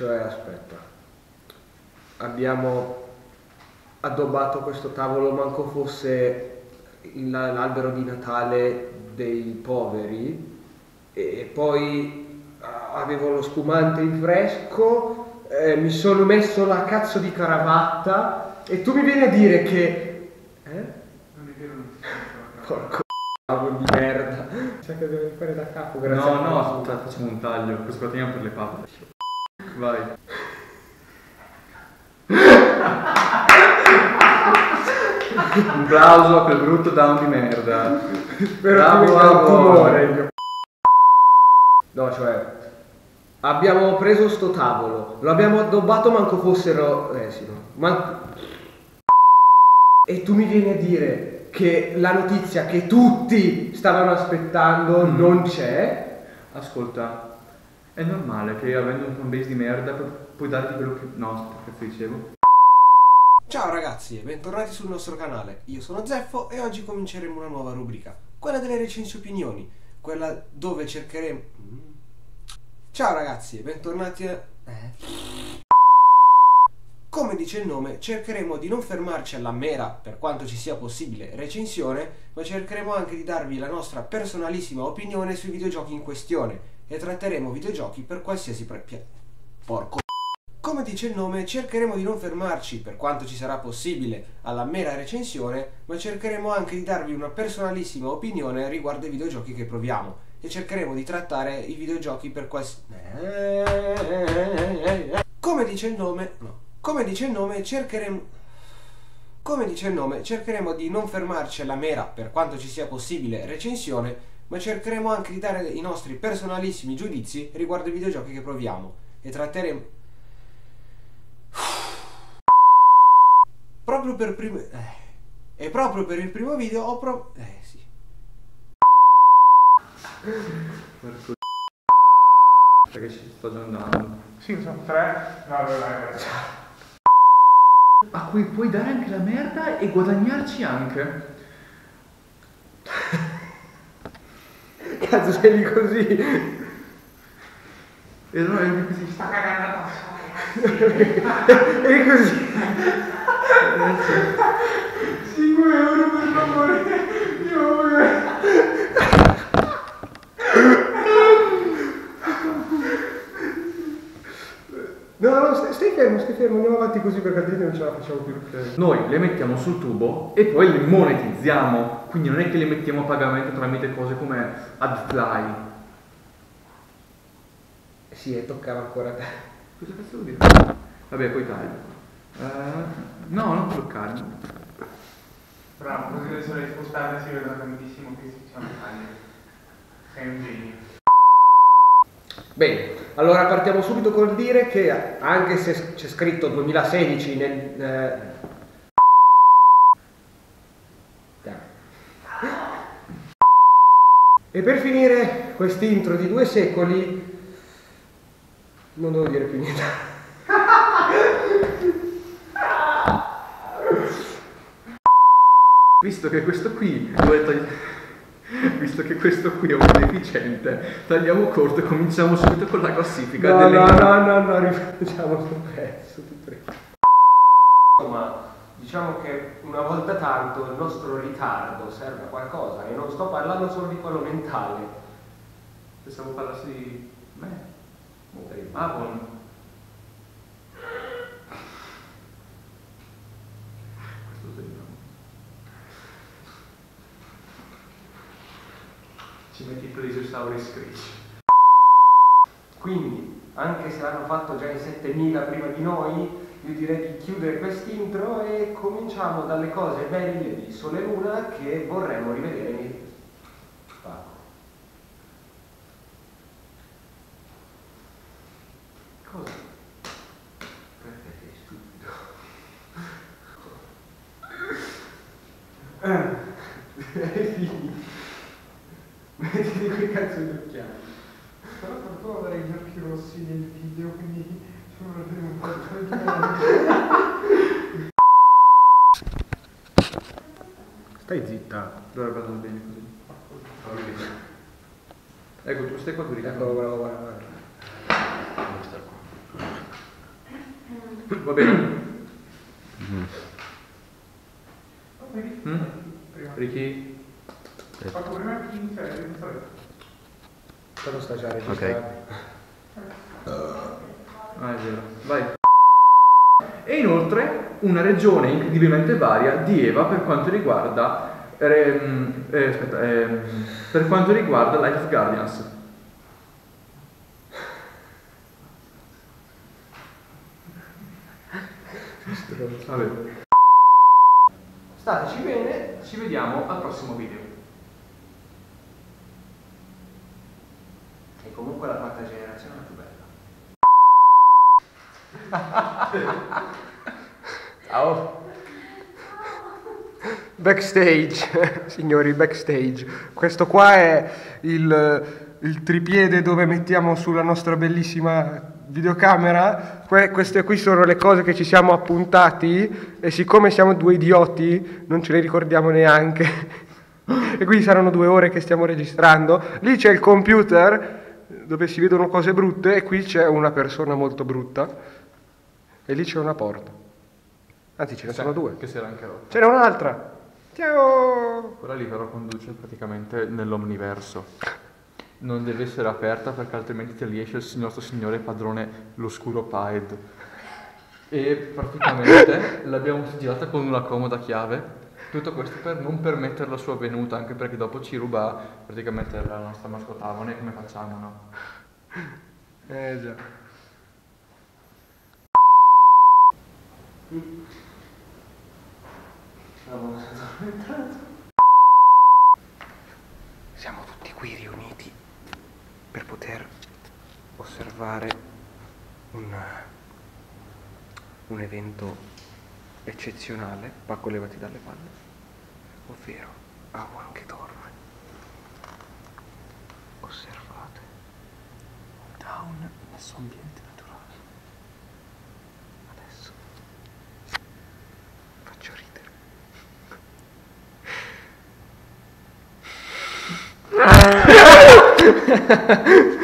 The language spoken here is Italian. Cioè, aspetta, abbiamo addobbato questo tavolo, manco fosse l'albero di Natale dei poveri, e poi avevo lo spumante in fresco, mi sono messo la cazzo di cravatta e tu mi vieni a dire che... Non è vero, non ti sono porco cavolo di merda. Sai che devo fare da capo, grazie. No, facciamo un taglio, questo lo teniamo per le pappe. Vai. Un plauso a quel brutto down di merda. Bravo, amore. No, cioè, abbiamo preso sto tavolo, lo abbiamo addobbato manco fossero... sì, no. E tu mi vieni a dire che la notizia che tutti stavano aspettando non c'è? Ascolta, è normale che avendo un fanbase di merda puoi darti quello che... No, che dicevo. Ciao ragazzi e bentornati sul nostro canale, io sono Zeffo e oggi cominceremo una nuova rubrica, quella delle recensioni opinioni, quella dove cercheremo... Ciao ragazzi e bentornati a... Come dice il nome, cercheremo di non fermarci alla mera, per quanto ci sia possibile, recensione, ma cercheremo anche di darvi la nostra personalissima opinione sui videogiochi in questione, e tratteremo videogiochi per qualsiasi prezzo. Porco. Come dice il nome, cercheremo di non fermarci, per quanto ci sarà possibile, alla mera recensione, ma cercheremo anche di darvi una personalissima opinione riguardo ai videogiochi che proviamo, e cercheremo di trattare i videogiochi per qualsiasi... Come dice il nome... No. Come dice il nome, cercheremo... Come dice il nome, cercheremo di non fermarci alla mera, per quanto ci sia possibile, recensione, ma cercheremo anche di dare i nostri personalissimi giudizi riguardo ai videogiochi che proviamo e tratteremo... Proprio per primo... E proprio per il primo video ho pro... sì. Porco... Perché ci sto già andando. Sì, sono tre. Vabbè. A cui puoi dare anche la merda e guadagnarci anche. Cazzo, sei lì così. E allora eri così. Sta cagando la faccia. E così. Grazie. 5 euro per favore. No, stai fermo, andiamo avanti così perché altrimenti non ce la facciamo più. Noi le mettiamo sul tubo e poi le monetizziamo, quindi non è che le mettiamo a pagamento tramite cose come AdFly. Sì, e toccava ancora te. Cosa cazzo vuol dire? Vabbè, poi taglio. No, non toccarlo. Bravo, così adesso le spostate si vede tantissimo che si fanno tagli. Sei un genio. Bene, allora partiamo subito col dire che anche se c'è scritto 2016 nel... E per finire quest'intro di 2 secoli... Non devo dire più niente. Visto che questo qui... Visto che questo qui è un deficiente, tagliamo corto e cominciamo subito con la classifica. No, rifacciamo sto pezzo, ti prego. Insomma, diciamo che una volta tanto il nostro ritardo serve a qualcosa e non sto parlando solo di quello mentale. Pensavo parlassi di me. Ah, buono. Questo sembra. Metti il Plesiosauri Screech. Quindi, anche se l'hanno fatto già in 7000 prima di noi, io direi di chiudere quest'intro e cominciamo dalle cose belle di Sole Luna che vorremmo rivedere in... Cosa? Perché sei stupido? Mettiti quei cazzo di occhiali. Però purtroppo avrei gli occhi rossi nel video, quindi sono un po' di... Stai zitta. Allora vado bene così. Ecco, tu stai qua, tu ricordi. Ecco, guarda. Va bene? Ricky? Faccio prima chi iniziare, devo iniziare. Però sta già registrando. Ah, è vero. Vai. E inoltre una regione incredibilmente varia di EVA per quanto riguarda per quanto riguarda Life Guardians. Vabbè. Stateci bene, ci vediamo al prossimo video. E comunque la quarta generazione è più bella. Ciao. Backstage, signori, backstage. Questo qua è il tripiede dove mettiamo sulla nostra bellissima videocamera. Queste qui sono le cose che ci siamo appuntati e siccome siamo due idioti non ce le ricordiamo neanche e quindi saranno 2 ore che stiamo registrando. Lì c'è il computer dove si vedono cose brutte e qui c'è una persona molto brutta e lì c'è una porta, anzi ce ne sono 2 che si era anche rotta. Ce n'è un'altra. Ciao. Quella lì però conduce praticamente nell'omniverso. Non deve essere aperta perché altrimenti te li esce il nostro signore padrone, l'oscuro Pied. E praticamente l'abbiamo girata con una comoda chiave. Tutto questo per non permettere la sua venuta, anche perché dopo ci ruba praticamente la nostra mascotavone. Come facciamo, no? Già. Siamo tutti qui riuniti per poter osservare un evento eccezionale. Pacco, levati dalle palle, ovvero Awan che dorme. Osservate, down nel suo ambiente naturale. Adesso faccio ridere.